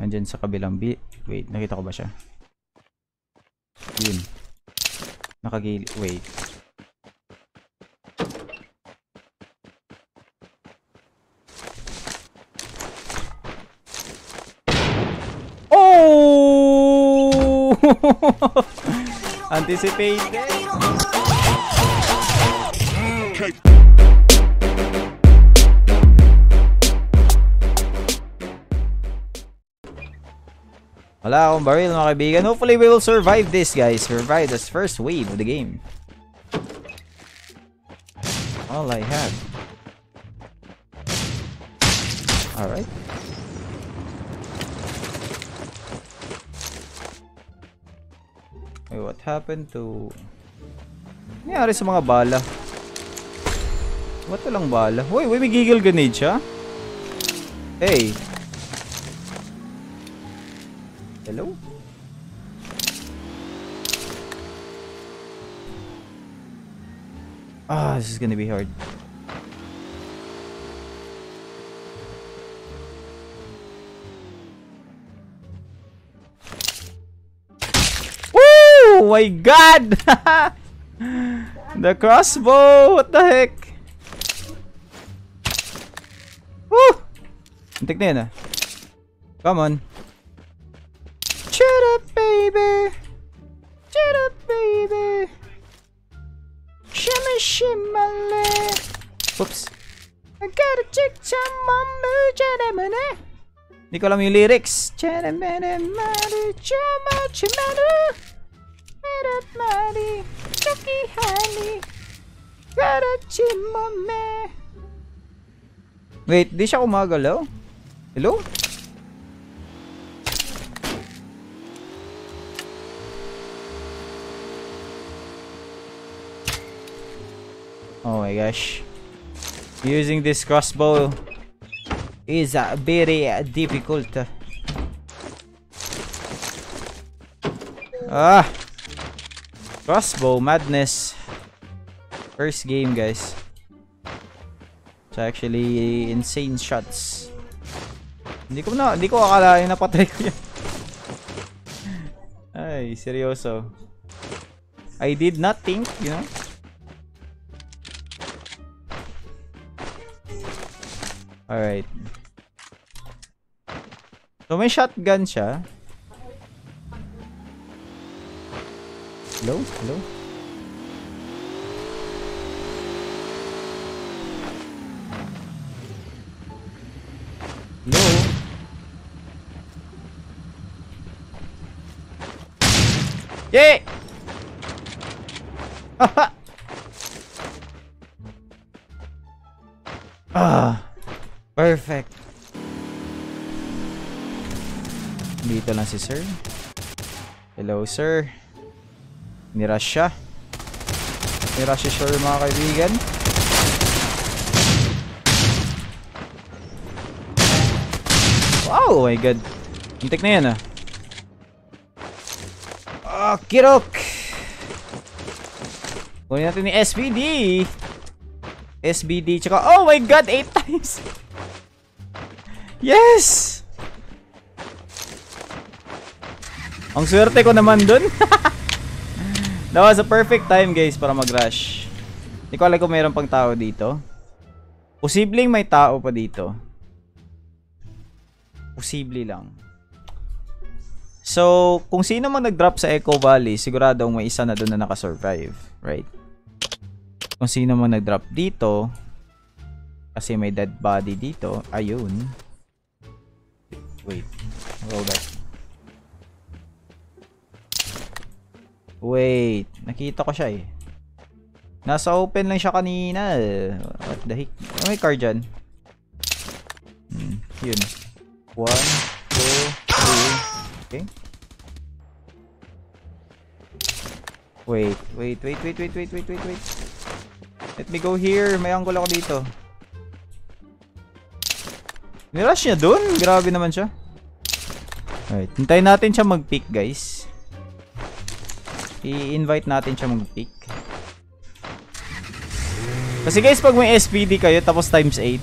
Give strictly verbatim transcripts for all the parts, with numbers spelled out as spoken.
Andyan sa kabilang B. Wait, nakita ko ba siya? Yun. Nakagili. Wait. Oh! Anticipated. Wala akong baril mga kaibigan. Hopefully we will survive this guys. Survive this first wave of the game. All I have. Alright. Wait, what happened to... Nangyari sa mga bala? Ba't walang bala? Uy, uy, may giggle grenade siya? Hey. Hello? Ah, this is gonna be hard. Oh my god! The crossbow! What the heck? Woo! Antik na yan ah. Come on. Shut up, baby! Shut up, baby! Shimmy, shimmy! Oops. I got a chick, chamamu, chanamane! Hindi ko alam yung lyrics. Chanamane, madu, chama, chamanu! Shut up, madu, chucky, honey! Got a chimame! Wait, di siya umagalaw? Hello? Oh my gosh. Using this crossbow is uh, very uh, difficult. Ah! Crossbow madness. First game, guys. It's actually insane shots. Hindi ko na, hindi ko akalain na patay ko yan. Ay, seryoso. I did not think, you know? Alright. So may shotgun siya. Hello? Hello? Hello? Yay! Haha! Ah! Perfect. Dito lang si sir. Hello sir. Nirush siya. Nirush siya sure mga kaibigan. Wow, oh my god. Hintik na yan ah. Okey-doke. Kunin natin ni S V D. S V D tsaka oh my god, eight times. Yes! Ang swerte ko naman dun. That was a perfect time guys para mag-rush. Hindi ko alam kung mayroon pang tao dito. Posibleng may tao pa dito. Posible lang. So, kung sino man nag-drop sa Echo Valley, siguradong may isa na dun na nakasurvive. Right? Kung sino man nag-drop dito, kasi may dead body dito. Ayun. Wait, roll back. Wait, nakita ko siya eh. Nasa open lang siya kanina. What the heck? Oh, may car dyan. Hmm, yun. One, two, three. Okay. Wait, wait, wait, wait, wait, wait, wait, wait, wait. Let me go here. May angle ako dito. Nirush niya dun? Grabe naman siya. Alright, hintayin natin siya mag-pick guys. I-invite natin siya mag-pick. Kasi guys, pag may S V D kayo tapos times eight,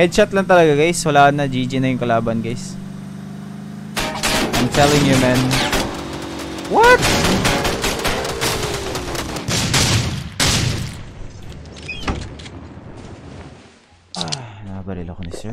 Headshot lang talaga guys. Wala na, G G na yung kalaban guys. I'm telling you man. What? Ah, nabaril ako ni sir.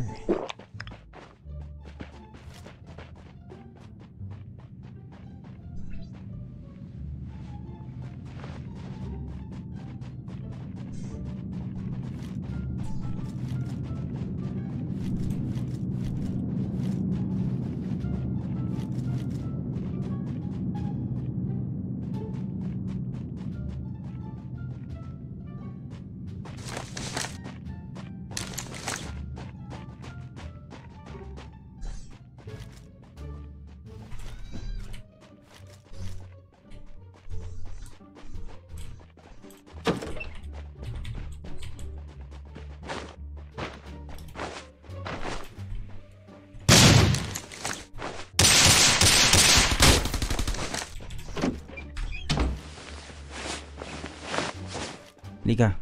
Halika.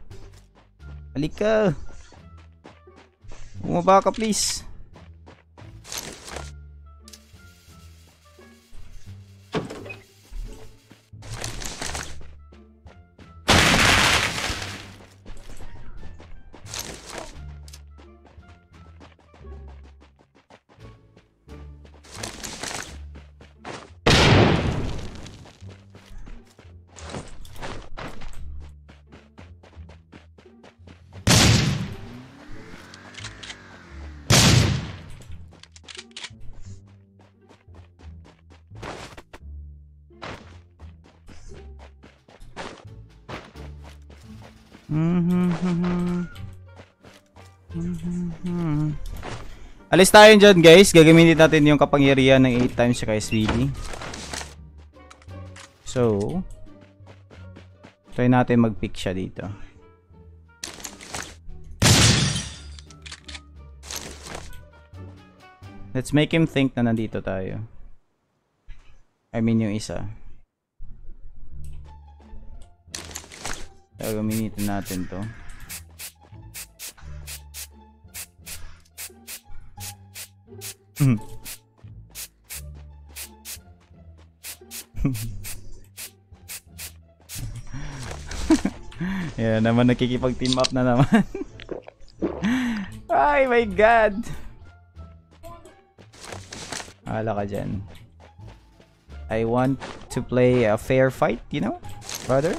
Halika. Bumaba ka please. Alis tayo dyan guys. Gagamitin natin yung kapangyarihan ng eight times sa S V D. So try natin mag-pick siya dito. Let's make him think na nandito tayo. I mean yung isa. So gagamitin natin to. Yeah, naman nakikipag team up na naman. Ay my god. Hala ka dyan. I want to play a fair fight, you know, brother.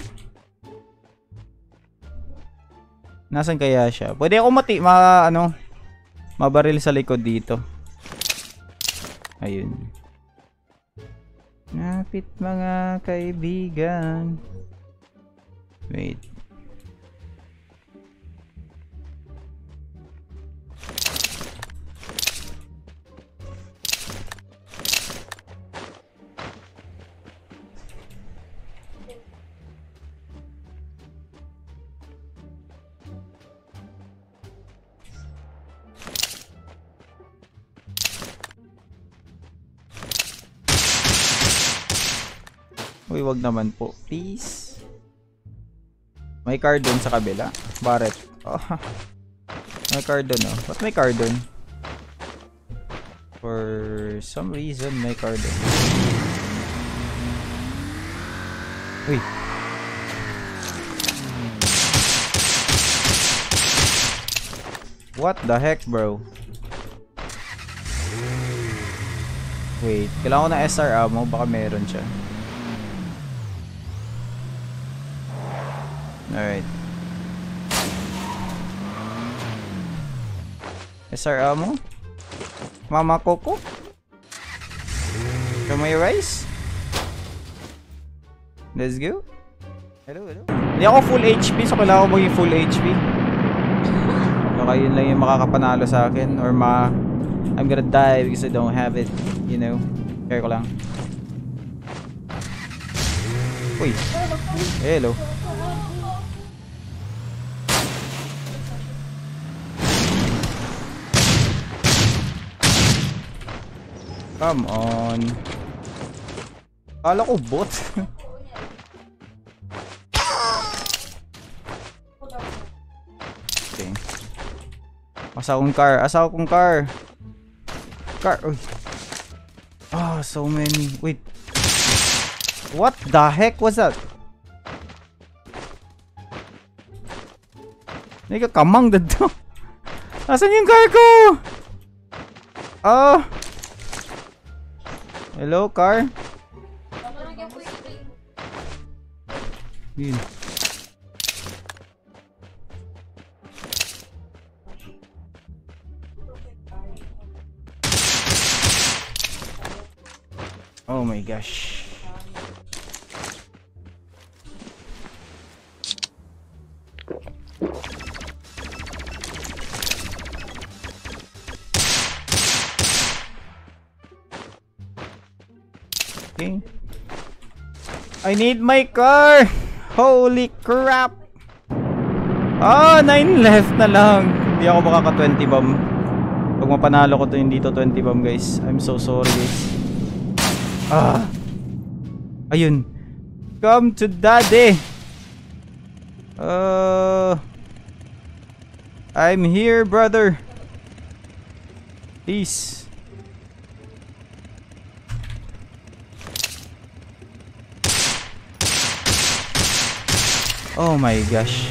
Nasaan kaya siya? Pwede ako mati ma ano, mabaril sa likod dito. Ayun. Napit mga kaibigan. Wait. Uy, wag naman po. Please. May card dun sa kabila. Barrett. Oh. May card dun, oh. Ba't may card dun? For some reason, may card dun. Uy. What the heck, bro? Wait. Kailangan ko na S R ammo. Baka meron siya. Alright. S R ammo? Mama Coco? Kamay rice? Let's go. Hello, hello. Hindi ako full H P, so kailangan ko maging full H P. Baka yun lang yung makakapanalo sa akin. Or ma... I'm gonna die because I don't have it. You know. Kaya ko lang. Uy. Hello. Come on. Kala ko bot. Okay. Mas Asa akong car? Asa akong car? Car. Uy. Oh, so many. Wait. What the heck was that? Nigga, kamang dito. Asan yung car ko? Ah. Hello, car? Yun. Oh my gosh. Okay. I need my car. Holy crap. Ah, nine left na lang. Hindi ako baka ka twenty bomb. Pag mapanalo ko to hindi to twenty bomb, guys. I'm so sorry, guys. Ah. Ayun. Come to daddy. Uh I'm here, brother. Peace. Oh my gosh.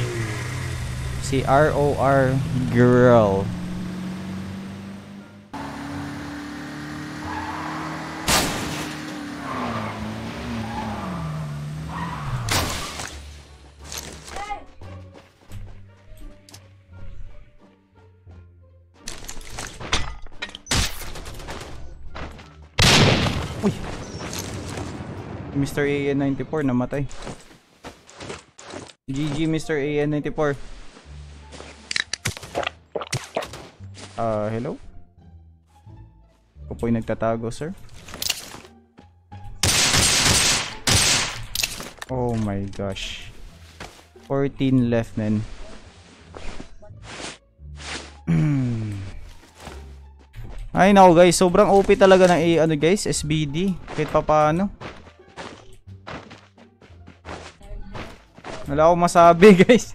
Si R O R girl. Uy. Mister A N ninety-four namatay. G G, Mister A N ninety-four. Ah, uh, hello? Ako po'y nagtatago, sir. Oh my gosh. fourteen left, man. Ay, naku, guys. Sobrang O P talaga ng eh, ano, guys, S B D. Kahit pa paano. Wala akong masabi, guys.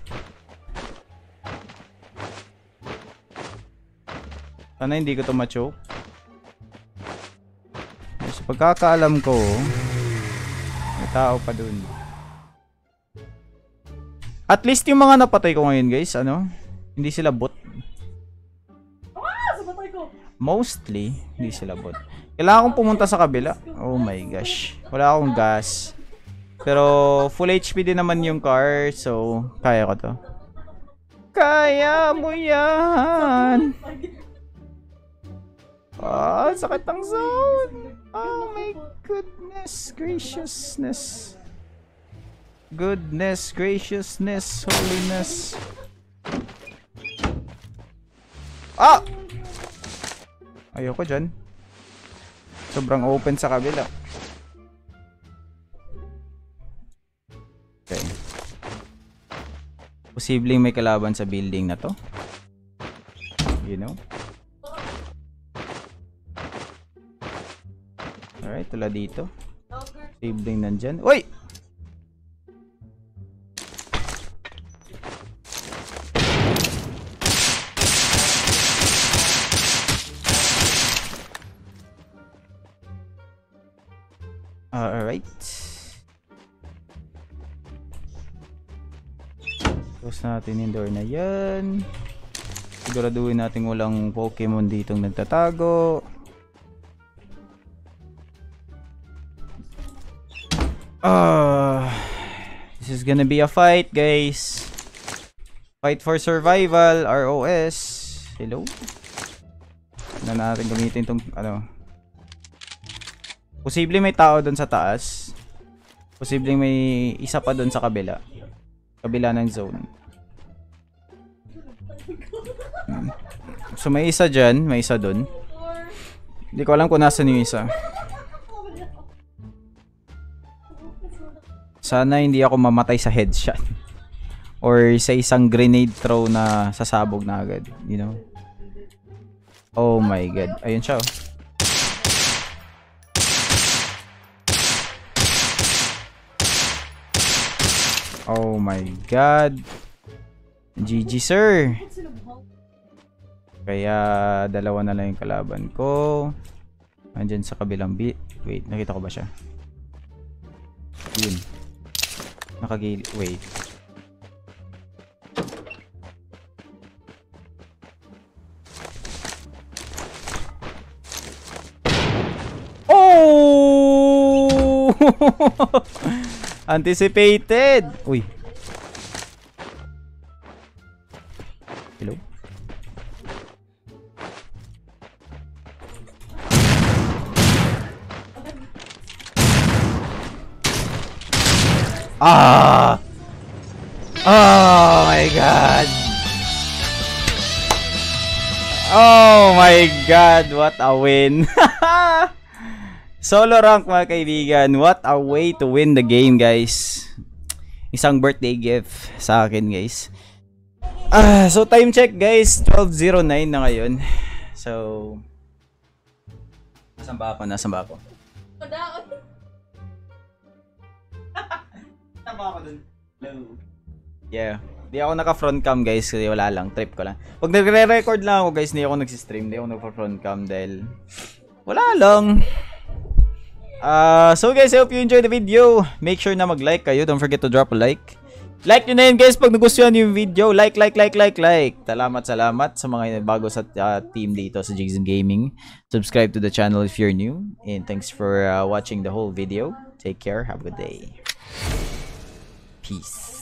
Sana hindi ko to ma-choke. So, pagkakaalam ko, may tao pa dun. At least yung mga napatay ko ngayon, guys, ano? Hindi sila bot. Mostly, hindi sila bot. Kailangan kong pumunta sa kabila. Oh my gosh. Wala akong gas. Pero full H P din naman yung car, so kaya ko to. Kaya mo yan. Ah, sakit ng zone. Oh my goodness graciousness. Goodness graciousness holiness. Ah! Ayoko dyan. Sobrang open sa kabila. Okay. Posibleng may kalaban sa building na to. You know? Alright, tula dito. Posibleng nandyan. Uy! Alright. Close natin yung door na yan. Siguraduhin natin walang Pokemon ditong nagtatago. Uh, this is gonna be a fight, guys. Fight for survival, R O S. Hello? Na natin gamitin itong ano. Posibleng may tao doon sa taas. Posibleng may isa pa doon sa kabila. Kabila ng zone. So may isa dyan, may isa dun. Hindi ko alam kung nasan yung isa. Sana hindi ako mamatay sa headshot. Or sa isang grenade throw na sasabog na agad. You know? Oh my god. Ayun siya oh. Oh my god. G G, sir. Kaya dalawa na lang yung kalaban ko. Andyan sa kabilang B. Wait, nakita ko ba siya? Yun. Nakagili. Wait. Oh! Anticipated! Uy. Hello? Ah! Oh my god! Oh my god! What a win! Solo rank mga kaibigan. What a way to win the game, guys. Isang birthday gift sa akin, guys. Ah, so time check, guys. twelve oh nine na ngayon. So, nasan ba ako? Nasan ba ako? Tama ako dun. Hello. Yeah. Di ako naka-front cam, guys. Kasi wala lang. Trip ko lang. Pag nagre-record lang ako, guys, hindi ako nagsistream. Hindi ako naka-front cam dahil wala lang. Uh, so, guys, I hope you enjoyed the video. Make sure na mag-like kayo. Don't forget to drop a like. Like nyo na yun, guys, pag nagustuhan yung video. Like, like, like, like, like. Salamat, salamat sa mga bago sa uh, team dito sa Jazoon Gaming. Subscribe to the channel if you're new. And thanks for uh, watching the whole video. Take care. Have a good day. Peace.